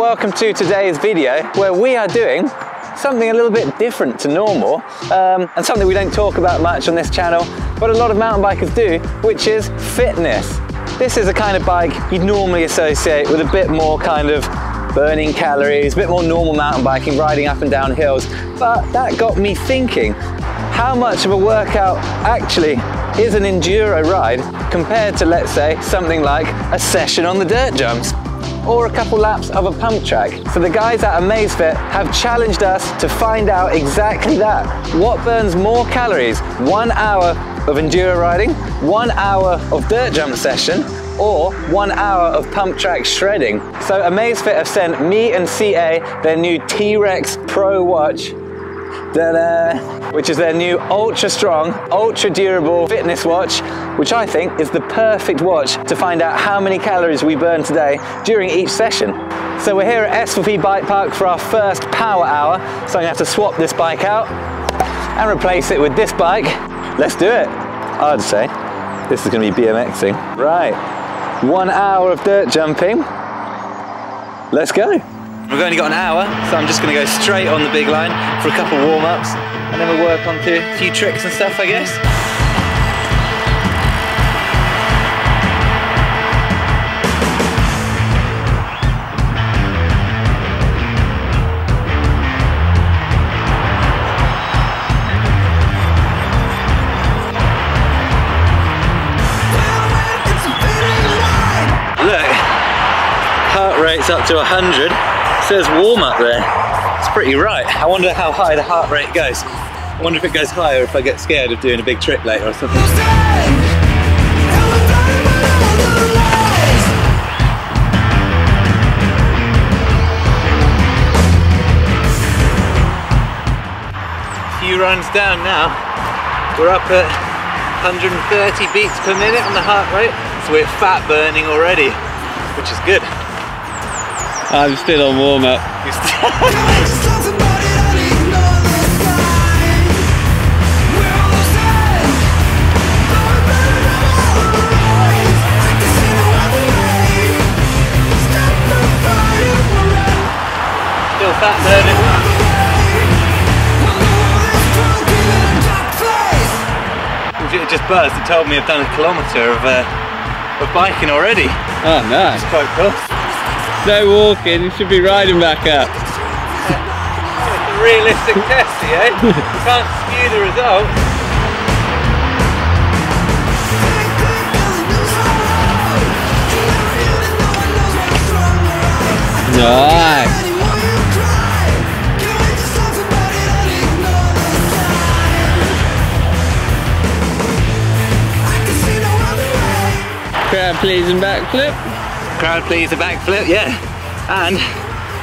welcome to today's video where we are doing something a little bit different to normal and something we don't talk about much on this channel, but a lot of mountain bikers do, which is fitness. This is a kind of bike you'd normally associate with a bit more kind of burning calories, a bit more normal mountain biking, riding up and down hills, but that got me thinking, how much of a workout actually is an enduro ride compared to, let's say, something like a session on the dirt jumps or a couple laps of a pump track. So the guys at Amazfit have challenged us to find out exactly that. What burns more calories? 1 hour of enduro riding, 1 hour of dirt jump session, or 1 hour of pump track shredding. So Amazfit have sent me and CA their new T-Rex Pro watch, which is their new ultra strong, ultra durable fitness watch, which I think is the perfect watch to find out how many calories we burn today during each session. So we're here at S4P Bike Park for our first power hour, so I'm gonna have to swap this bike out and replace it with this bike. Let's do it. I'd say this is gonna be BMXing. Right, 1 hour of dirt jumping. Let's go. We've only got an hour, so I'm just gonna go straight on the big line for a couple warm-ups, and then we'll work on to a few tricks and stuff, I guess. Look, heart rate's up to 100. It says warm up there. It's pretty right. I wonder how high the heart rate goes. I wonder if it goes higher if I get scared of doing a big trick later or something. A few runs down now. We're up at 130 beats per minute on the heart rate. So we're fat burning already, which is good. I'm still on warm up. Still fat burning. It just buzzed and told me I've done a kilometre of biking already. Oh no. It's quite cool. No walking, you should be riding back up. It's a realistic test here, eh? You can't skew the result. Nice. Crowd pleasing backflip. Crowd please, a backflip, yeah. And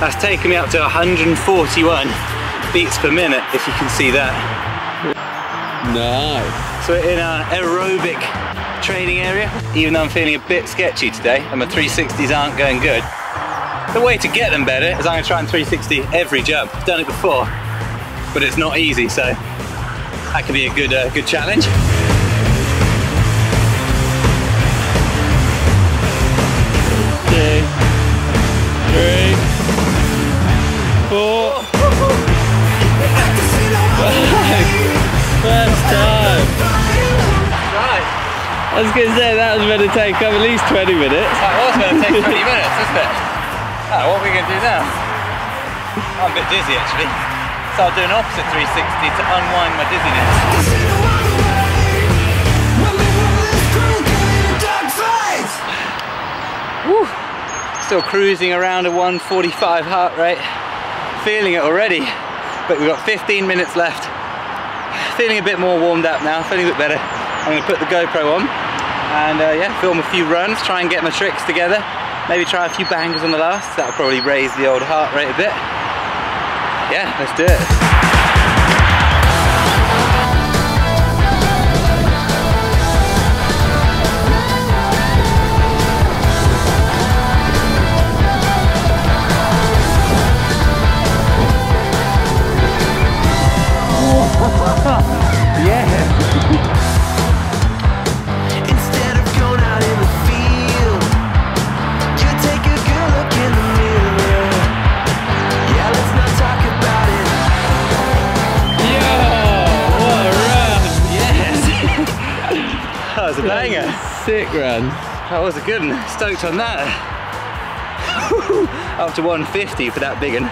that's taken me up to 141 beats per minute, if you can see that. Nice. So we're in our aerobic training area. Even though I'm feeling a bit sketchy today and my 360s aren't going good, the way to get them better is I'm gonna try and 360 every jump. I've done it before, but it's not easy, so that could be a good challenge. I was going to say, that was going to take up at least 20 minutes. That was going to take 20 minutes, isn't it? Oh, what are we going to do now? I'm a bit dizzy, actually. So I'll do an opposite 360 to unwind my dizziness. Woo. Still cruising around a 145 heart rate. Feeling it already. But we've got 15 minutes left. Feeling a bit more warmed up now, feeling a bit better. I'm going to put the GoPro on. And yeah, film a few runs, try and get my tricks together. Maybe try a few bangers on the last. That'll probably raise the old heart rate a bit. Yeah, let's do it. banger. Sick run. That was a good one. Stoked on that. Up to 150 for that big one.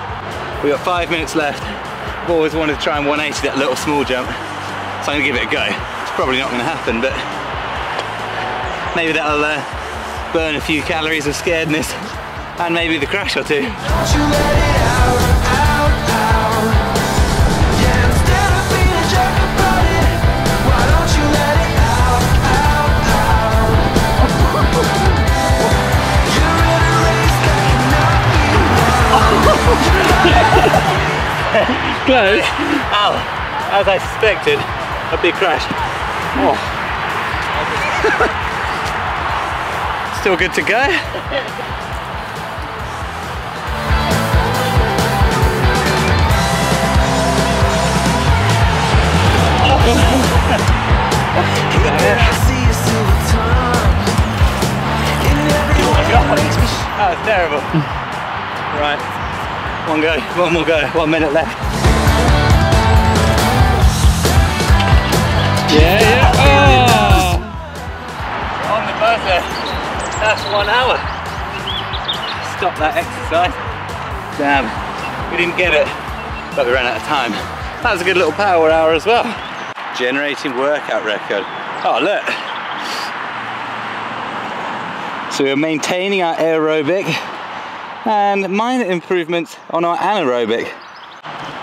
We got 5 minutes left. I've always wanted to try and 180 that little small jump, so I'm gonna give it a go. It's probably not gonna happen, but maybe that'll burn a few calories of scaredness and maybe the crash or two. Close. Ow, as I suspected, a big crash. Oh. Still good to go. That was terrible. Right. One go, one more go, 1 minute left. Yeah, yeah. Oh. On the buzzer, that's 1 hour. Stop that exercise. Damn, we didn't get it, but we ran out of time. That was a good little power hour as well. Generating workout record. Oh, look. So we're maintaining our aerobic and minor improvements on our anaerobic.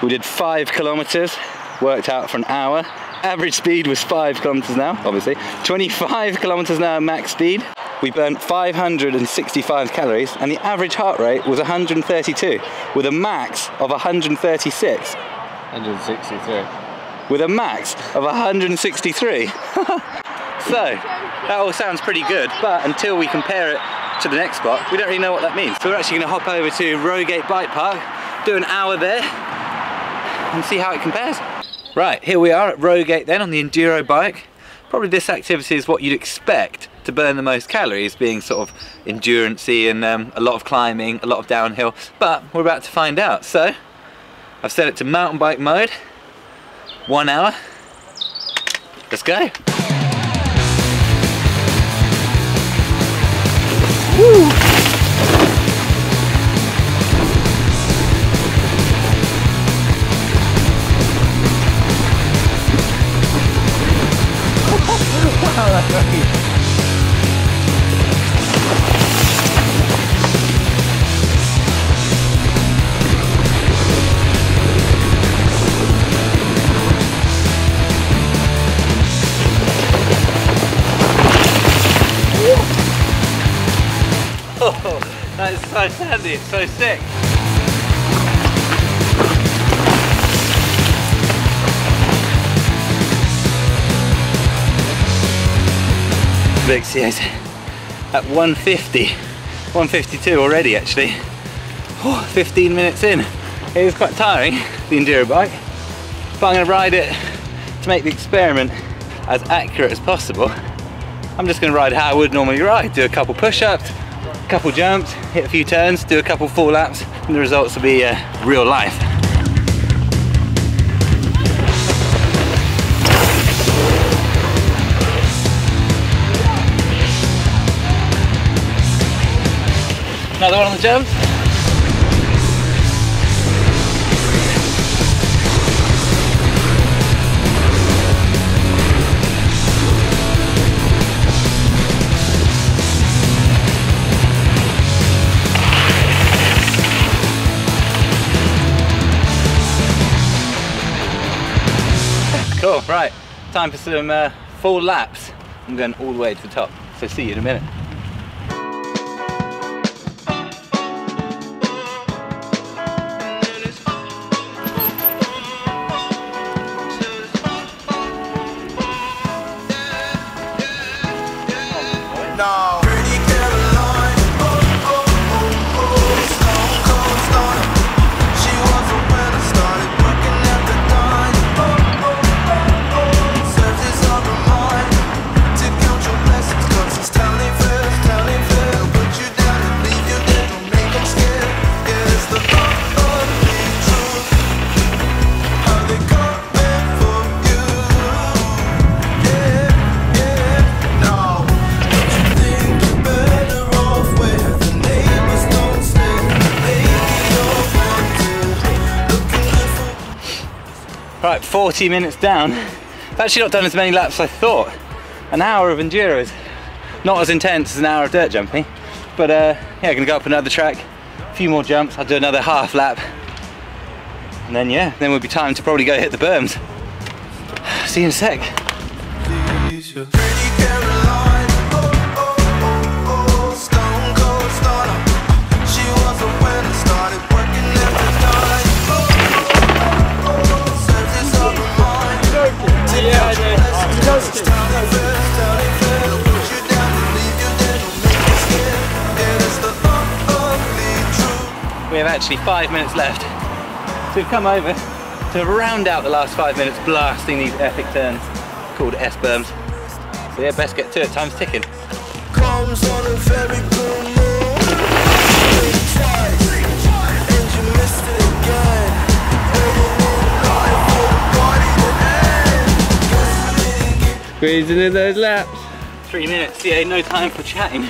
We did 5 kilometers, worked out for an hour. Average speed was 5 kilometers an hour, obviously. 25 kilometers an hour max speed. We burnt 565 calories and the average heart rate was 132 with a max of 136. 163. With a max of 163. So, that all sounds pretty good, but until we compare it to the next spot, we don't really know what that means. So we're actually going to hop over to Rogate Bike Park, do an hour there, and see how it compares. Right, here we are at Rogate then on the enduro bike. Probably this activity is what you'd expect to burn the most calories, being sort of endurance-y and a lot of climbing, a lot of downhill, but we're about to find out. So, I've set it to mountain bike mode, 1 hour, let's go. Woo! Wow, that's lucky. That is so sandy, it's so sick. Vix is at 150, 152 already actually. Oh, 15 minutes in. It is quite tiring, the enduro bike, but I'm going to ride it to make the experiment as accurate as possible. I'm just going to ride how I would normally ride, do a couple push-ups, couple jumps, hit a few turns, do a couple full laps, and the results will be real life. Another one on the jumps. Cool, right, time for some full laps. I'm going all the way to the top, so see you in a minute. Right, 40 minutes down. I've actually not done as many laps as I thought. An hour of enduro is not as intense as an hour of dirt jumping, but yeah, I'm gonna go up another track, a few more jumps, I'll do another half lap, and then yeah, then we'll be time to probably go hit the berms. See you in a sec. We have actually 5 minutes left, so we've come over to round out the last 5 minutes blasting these epic turns called S-berms. So yeah, best get to it, time's ticking. Squeezing in those laps. 3 minutes, yeah, no time for chatting.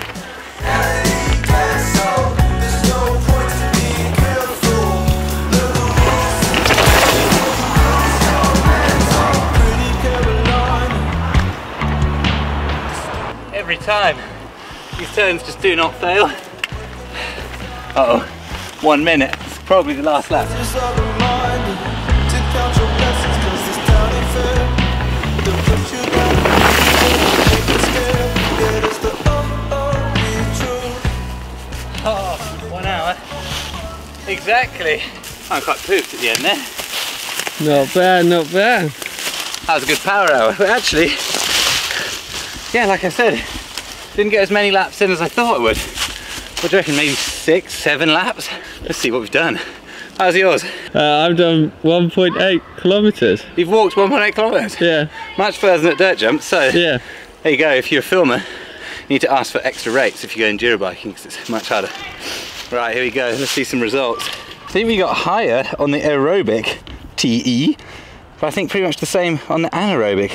Every time, these turns just do not fail. Uh oh, 1 minute, it's probably the last lap. Oh, 1 hour, exactly. I'm quite pooped at the end there. Not bad, not bad. That was a good power hour, but actually, yeah, like I said, didn't get as many laps in as I thought I would. What do you reckon, maybe 6, 7 laps? Let's see what we've done. How's yours? I've done 1.8 kilometers. You've walked 1.8 kilometers? Yeah. Much further than at dirt jump, so yeah. There you go, if you're a filmer, you need to ask for extra rates if you go enduro biking, because it's much harder. Right, here we go, let's see some results. I think we got higher on the aerobic TE, but I think pretty much the same on the anaerobic.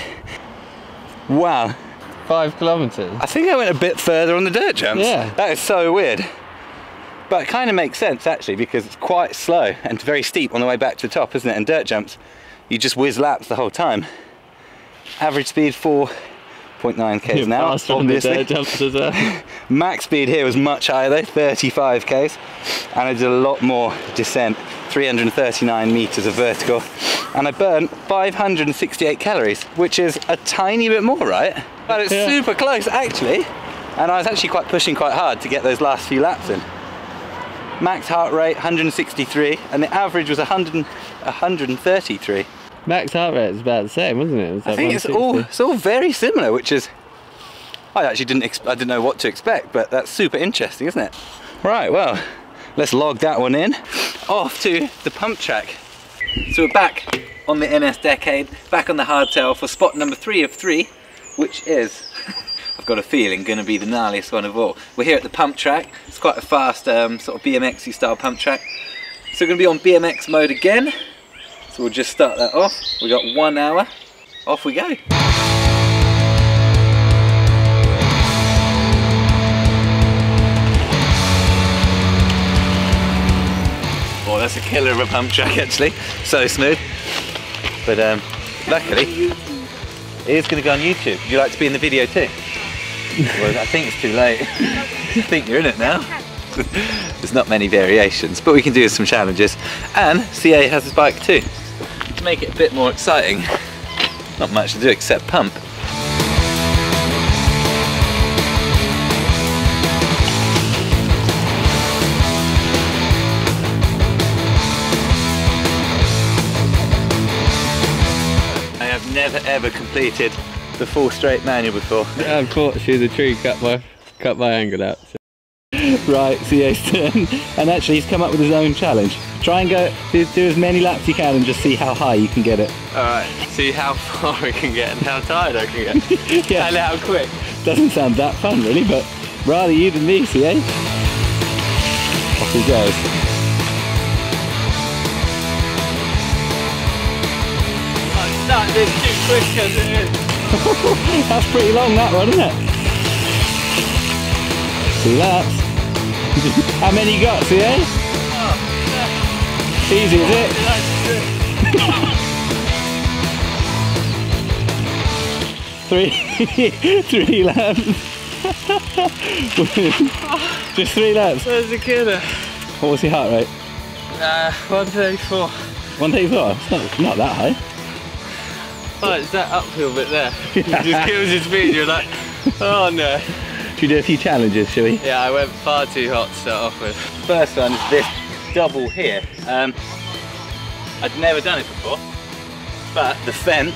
Wow. 5 kilometers. I think I went a bit further on the dirt jumps. Yeah. That is so weird. But it kind of makes sense actually, because it's quite slow and very steep on the way back to the top, isn't it? And dirt jumps, you just whiz laps the whole time. Average speed 4.9 k's an hour, obviously. Dirt jumps as well. Max speed here was much higher though, 35 k's. And I did a lot more descent, 339 meters of vertical. And I burnt 568 calories, which is a tiny bit more, right? But it's super close actually. And I was actually quite pushing quite hard to get those last few laps in. Max heart rate 163, and the average was 133. Max heart rate is about the same, wasn't it? I think it's all very similar, which is, I actually didn't know what to expect, but that's super interesting, isn't it? Right, well, let's log that one in. Off to the pump track. So we're back on the NS Decade, back on the hardtail for spot number 3 of 3, which is, I've got a feeling, gonna be the gnarliest one of all. We're here at the pump track. It's quite a fast sort of BMX-y style pump track. So we're gonna be on BMX mode again. So we'll just start that off. We got 1 hour, off we go. Oh, that's a killer of a pump track actually. So smooth. But luckily, it is gonna go on YouTube. Would you like to be in the video too? Well, I think it's too late. I think you're in it now. There's not many variations, but we can do some challenges. And CA has his bike too. To make it a bit more exciting, not much to do except pump. I have never ever completed the full straight manual before. Yeah, unfortunately the tree cut my angle out. So. Right, CA's turn. And actually he's come up with his own challenge. Try and go, do as many laps you can and just see how high you can get it. Alright, see how far we can get and how tired I can get. Yeah. And how quick. Doesn't sound that fun really, but rather you than me, CA. Off he goes. I'm starting this too quick as it is. That's pretty long that one, isn't it? 2 laps. How many you got, CA? Oh, yeah. Easy, is it? three laps. Just 3 laps. Where's the killer? What was your heart rate? 134. 134? It's not that high. Oh, it's that uphill bit there. It just kills your speed, you're like, oh no. Should we do a few challenges, shall we? Yeah, I went far too hot to start off with. First one's this double here. I'd never done it before, but the fence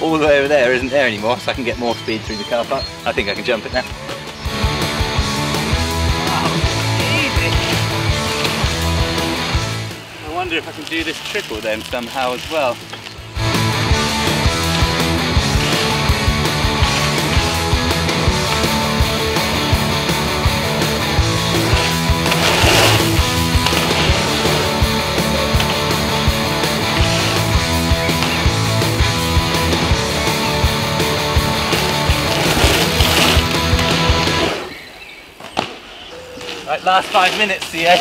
all the way over there isn't there anymore, so I can get more speed through the car park. I think I can jump it now. Oh, I wonder if I can do this triple then somehow as well. Right, last 5 minutes, CA.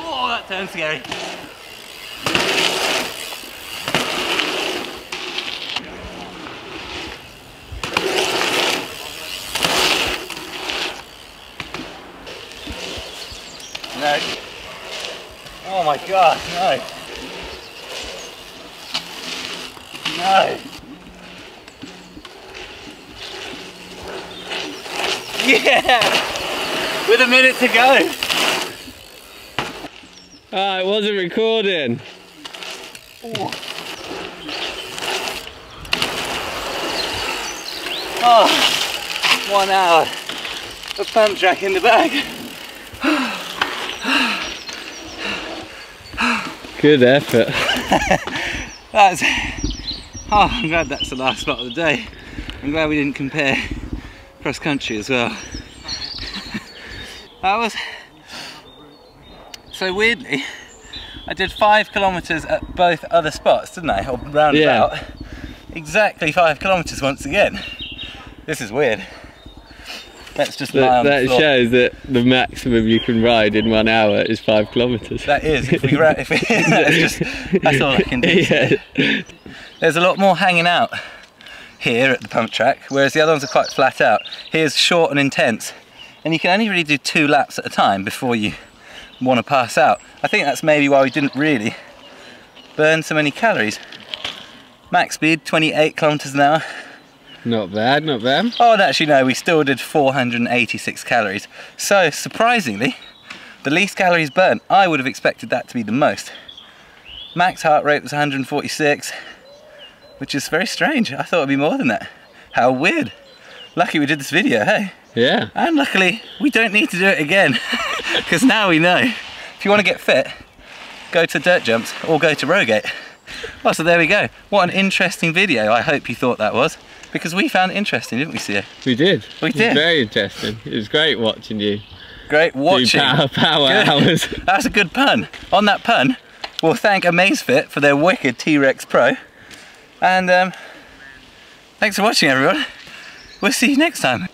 Oh, that sounds scary. No. Oh my God, no. No. Yeah! With a minute to go! Ah, it wasn't recording. Ooh. Oh, 1 hour of pump track in the bag. Good effort. That's... Oh, I'm glad that's the last lot of the day. I'm glad we didn't compare cross country as well. That was so weirdly. I did 5 kilometers at both other spots, didn't I? Or roundabout. Yeah. Exactly 5 kilometers once again. This is weird. That's just that shows that the maximum you can ride in 1 hour is 5 kilometers. That is. If we that's all I can do. Yeah. There's a lot more hanging out here at the pump track, whereas the other ones are quite flat out. Here's short and intense, and you can only really do 2 laps at a time before you want to pass out. I think that's maybe why we didn't really burn so many calories. Max speed, 28 kilometers an hour. Not bad, not bad. Oh, and actually no, we still did 486 calories. So, surprisingly, the least calories burnt. I would have expected that to be the most. Max heart rate was 146. Which is very strange. I thought it'd be more than that. How weird. Lucky we did this video, hey? Yeah. And luckily, we don't need to do it again, because now we know. If you want to get fit, go to dirt jumps or go to Rogate. Well, so there we go. What an interesting video. I hope you thought that was, because we found it interesting, didn't we, Sia? We did. We did. It was very interesting. It was great watching you. Great watching. Power hours. That's a good pun. On that pun, we'll thank Amazfit for their wicked T-Rex Pro. And thanks for watching, everyone. We'll see you next time.